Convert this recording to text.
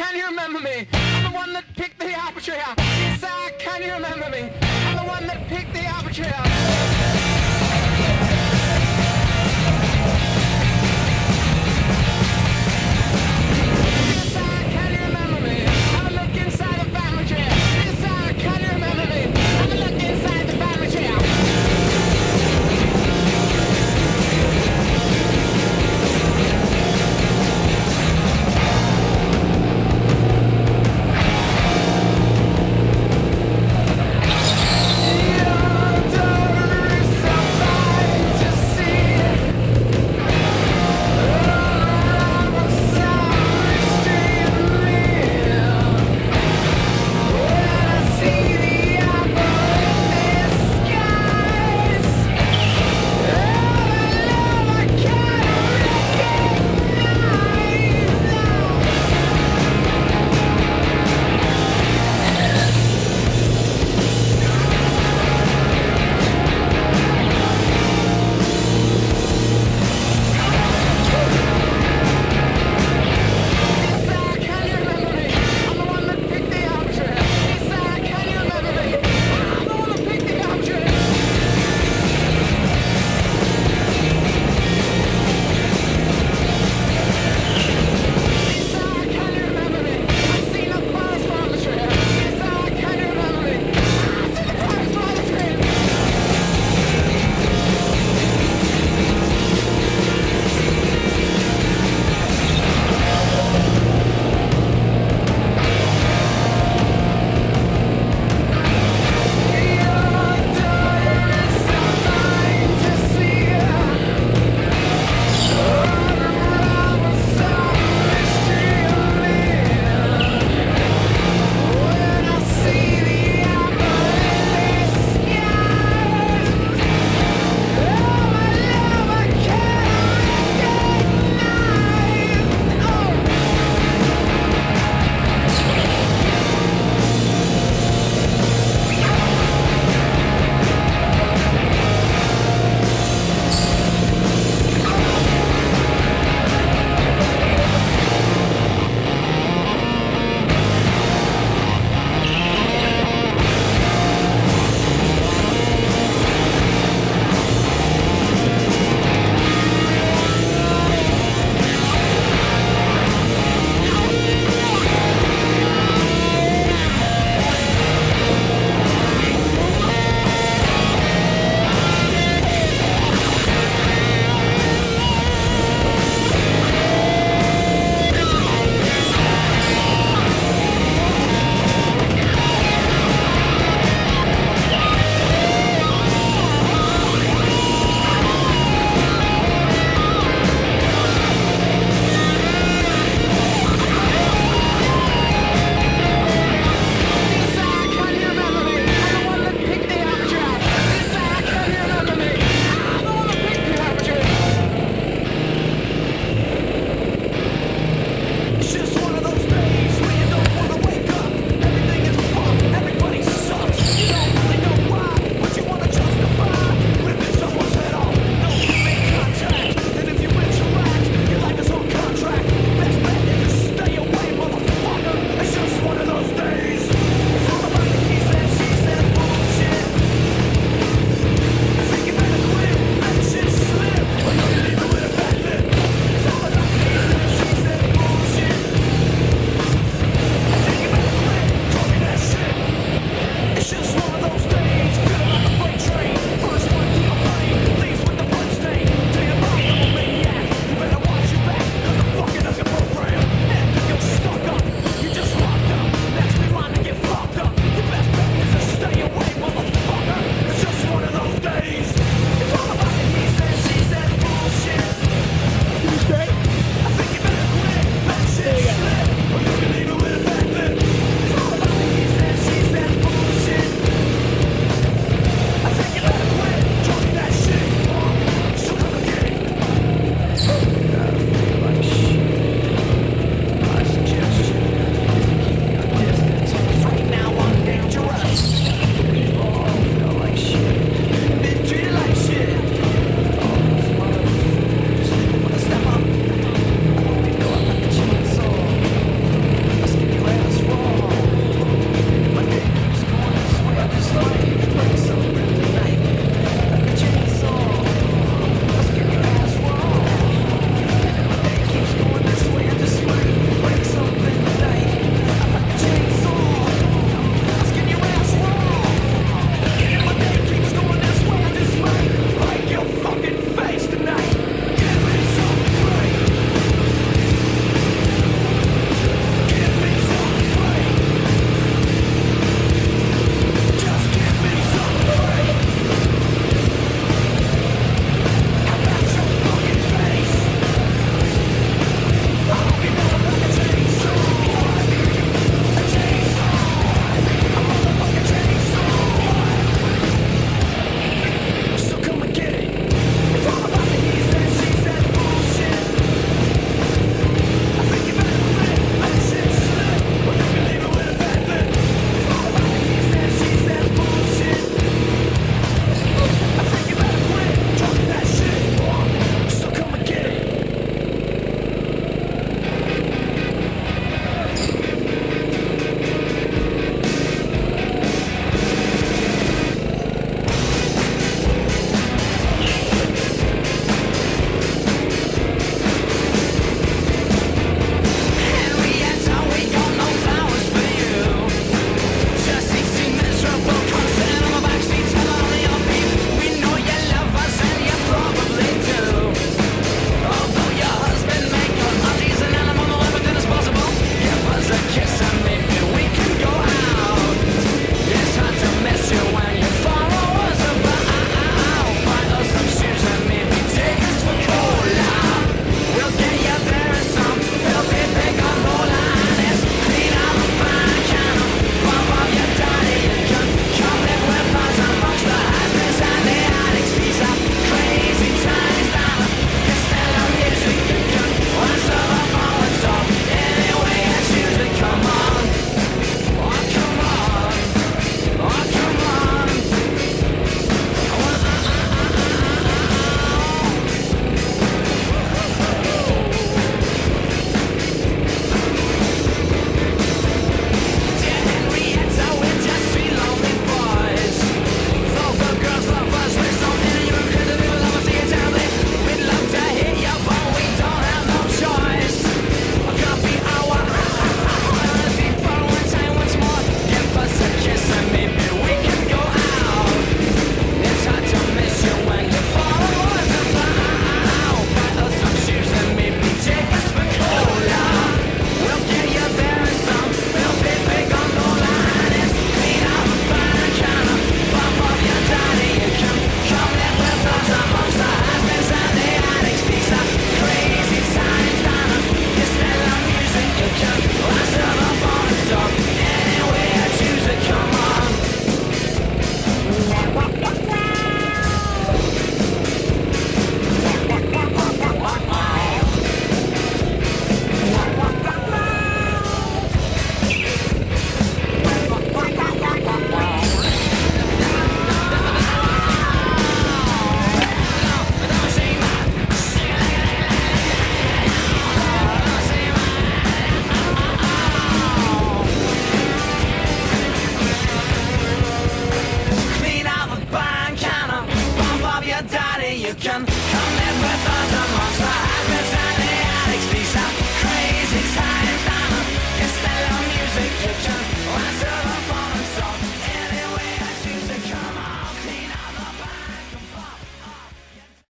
can you remember me? I'm the one that picked the arbitrary. Yes, I can you remember me? I'm the one that picked the arbitrary.